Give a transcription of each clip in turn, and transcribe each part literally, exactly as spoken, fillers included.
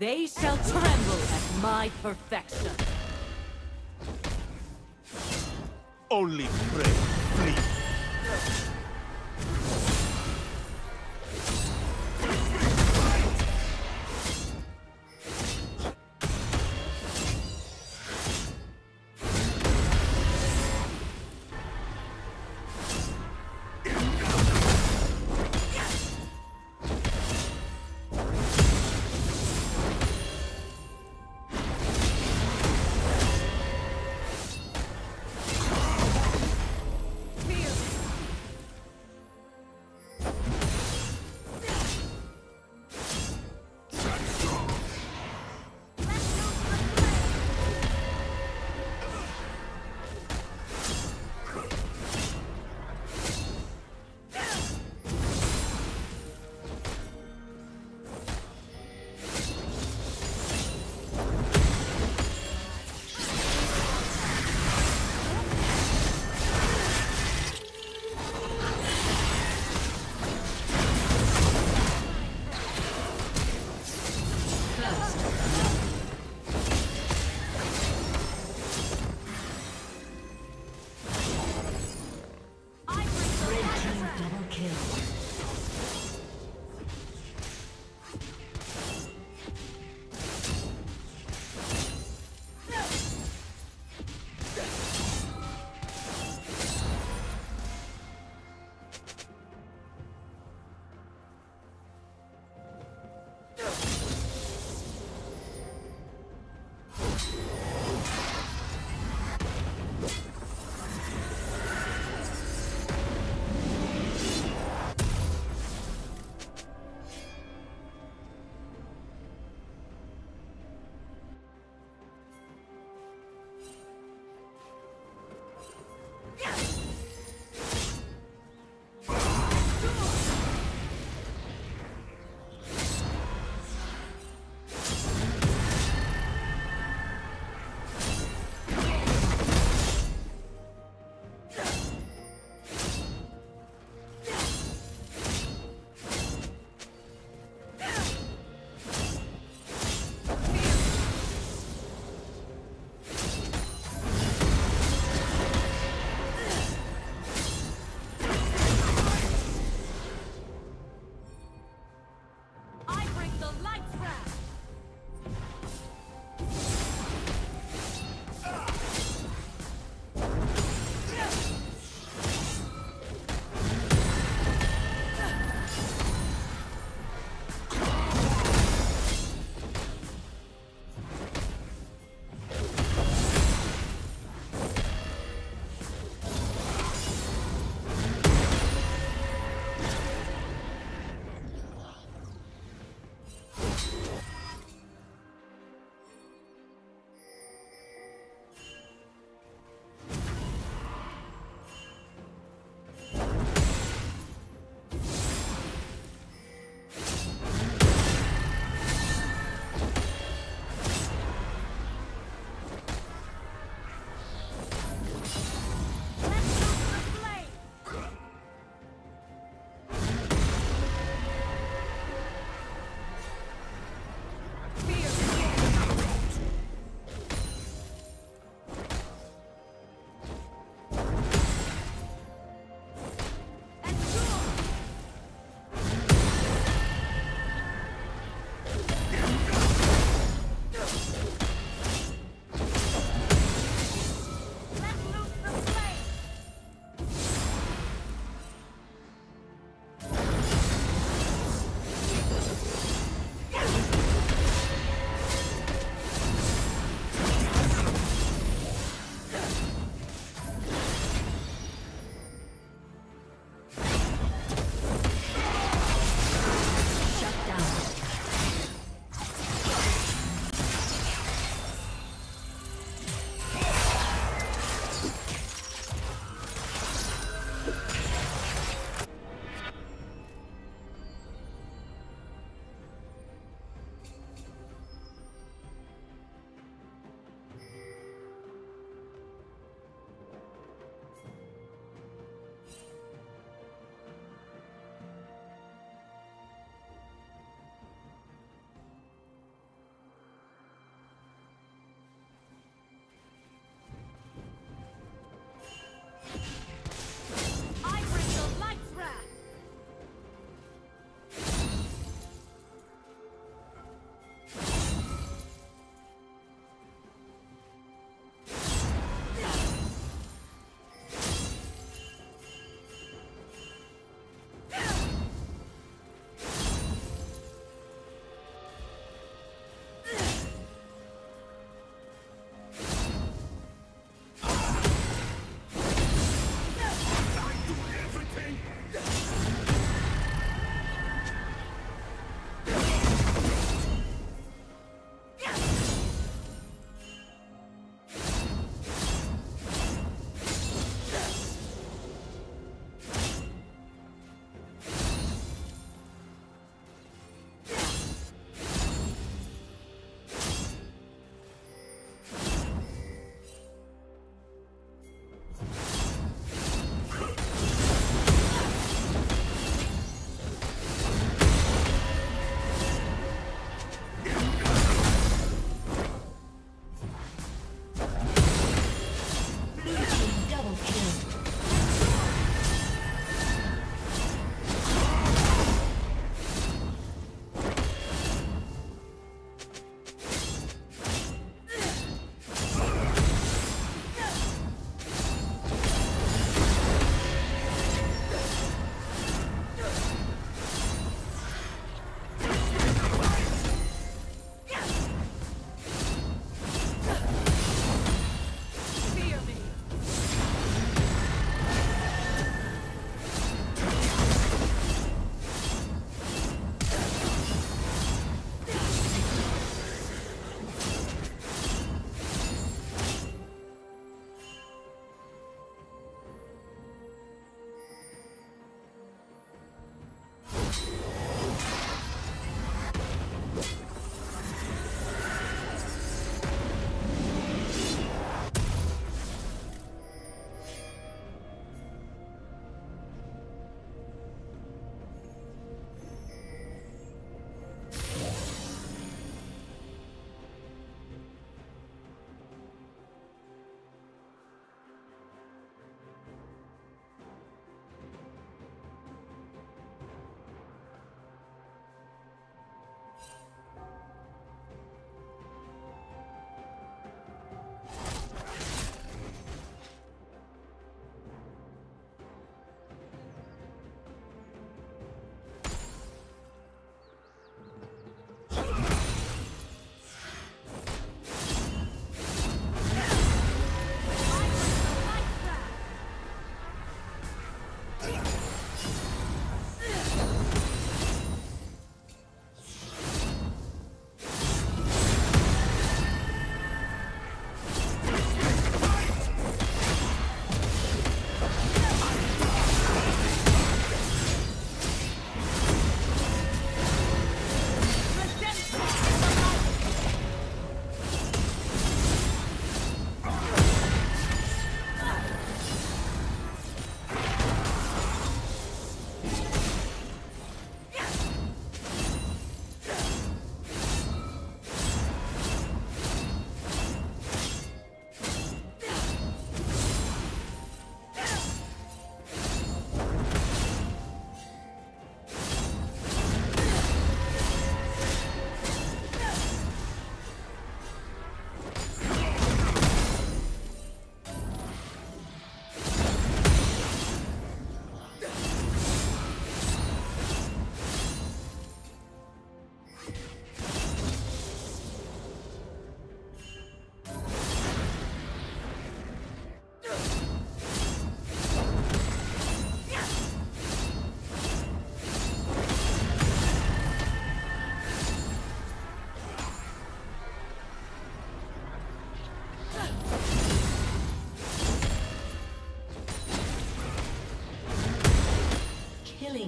They shall tremble at my perfection. Only pray, please.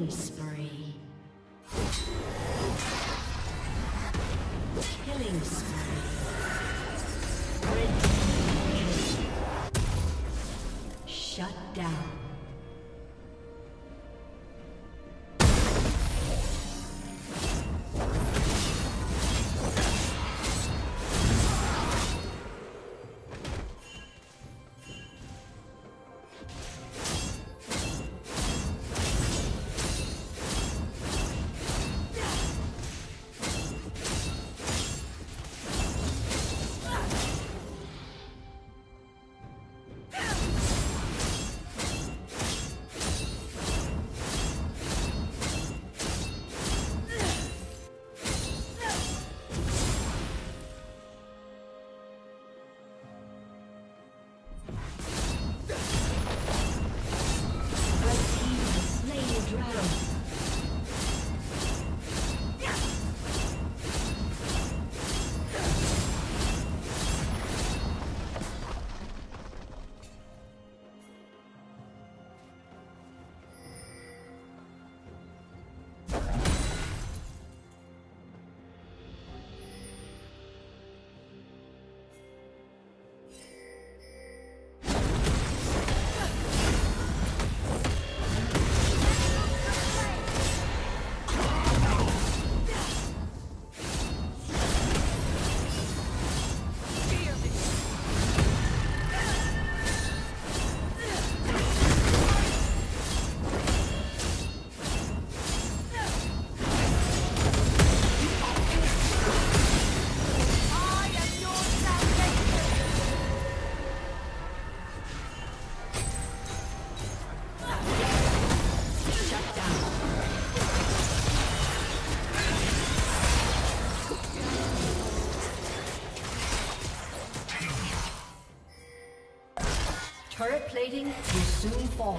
Killing spree. Killing spree. Red team kill. Shut down. Turret plating will soon fall.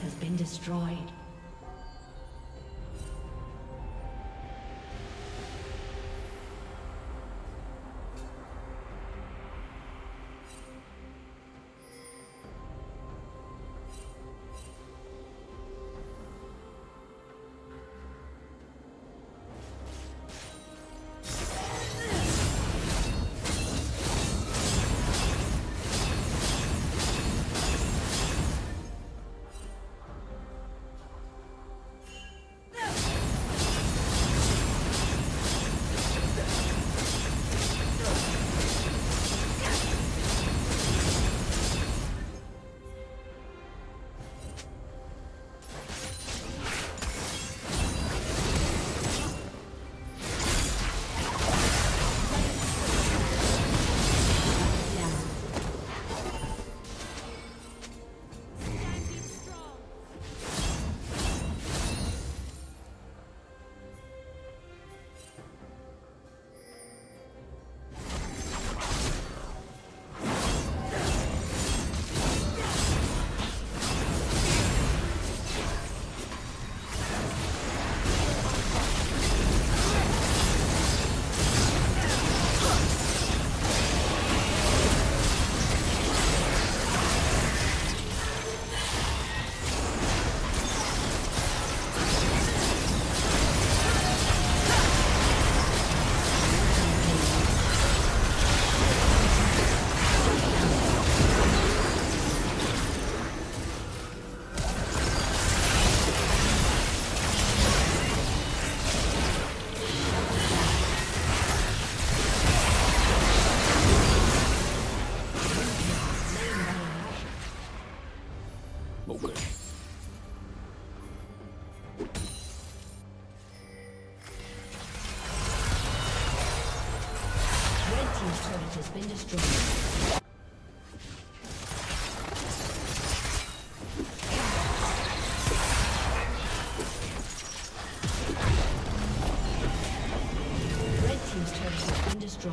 has been destroyed. Destroyed.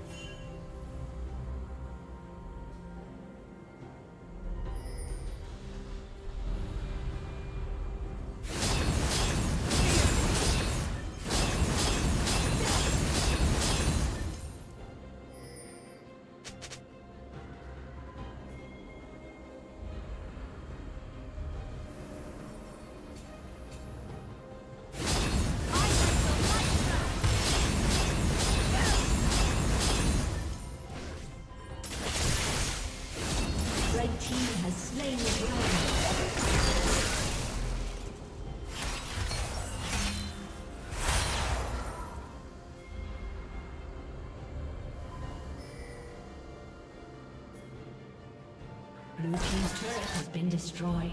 Blue team's turret has been destroyed. Blue team's turret has been destroyed.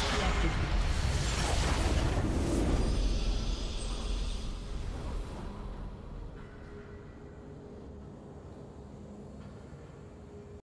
Disconnected.